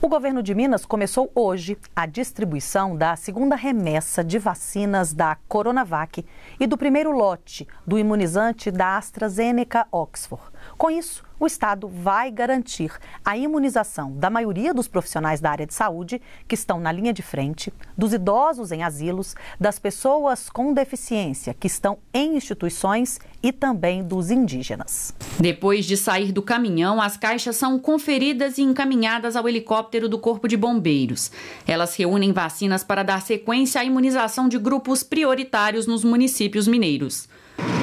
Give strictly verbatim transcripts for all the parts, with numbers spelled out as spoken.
O governo de Minas começou hoje a distribuição da segunda remessa de vacinas da Coronavac e do primeiro lote do imunizante da AstraZeneca Oxford. Com isso, o Estado vai garantir a imunização da maioria dos profissionais da área de saúde que estão na linha de frente, dos idosos em asilos, das pessoas com deficiência que estão em instituições e também dos indígenas. Depois de sair do caminhão, as caixas são conferidas e encaminhadas ao helicóptero do Corpo de Bombeiros. Elas reúnem vacinas para dar sequência à imunização de grupos prioritários nos municípios mineiros.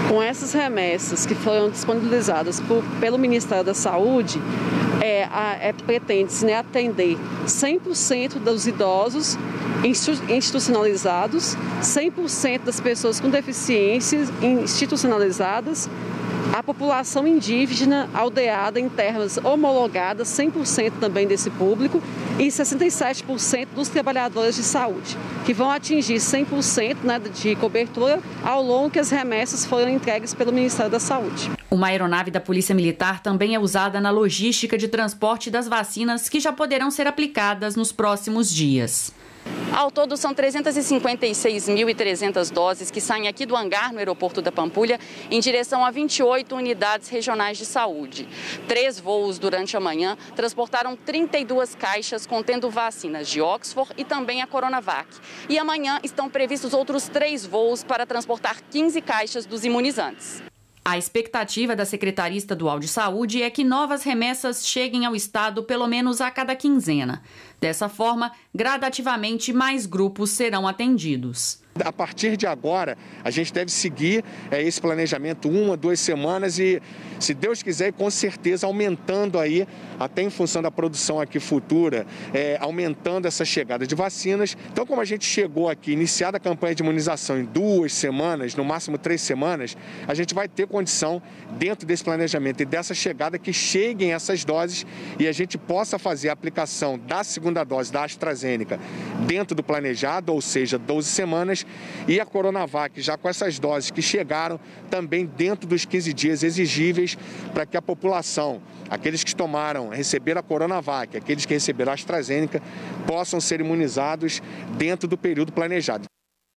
Com essas remessas que foram disponibilizadas por, pelo Ministério da Saúde, é, é, pretende-se, né, atender cem por cento dos idosos institucionalizados, cem por cento das pessoas com deficiências institucionalizadas, a população indígena aldeada em terras homologadas, cem por cento também desse público, e sessenta e sete por cento dos trabalhadores de saúde, que vão atingir cem por cento, né, de cobertura ao longo que as remessas foram entregues pelo Ministério da Saúde. Uma aeronave da Polícia Militar também é usada na logística de transporte das vacinas que já poderão ser aplicadas nos próximos dias. Ao todo, são trezentas e cinquenta e seis mil e trezentas doses que saem aqui do hangar no aeroporto da Pampulha em direção a vinte e oito unidades regionais de saúde. Três voos durante a manhã transportaram trinta e duas caixas contendo vacinas de Oxford e também a Coronavac. E amanhã estão previstos outros três voos para transportar quinze caixas dos imunizantes. A expectativa da Secretaria Estadual de Saúde é que novas remessas cheguem ao Estado pelo menos a cada quinzena. Dessa forma, gradativamente, mais grupos serão atendidos. A partir de agora, a gente deve seguir é, esse planejamento uma, duas semanas e, se Deus quiser, com certeza aumentando aí, até em função da produção aqui futura, é, aumentando essa chegada de vacinas. Então, como a gente chegou aqui, iniciada a campanha de imunização em duas semanas, no máximo três semanas, a gente vai ter condição, dentro desse planejamento e dessa chegada, que cheguem essas doses e a gente possa fazer a aplicação da segunda dose da AstraZeneca dentro do planejado, ou seja, doze semanas, e a Coronavac, já com essas doses que chegaram, também dentro dos quinze dias exigíveis, para que a população, aqueles que tomaram, receberam a Coronavac, aqueles que receberam a AstraZeneca, possam ser imunizados dentro do período planejado.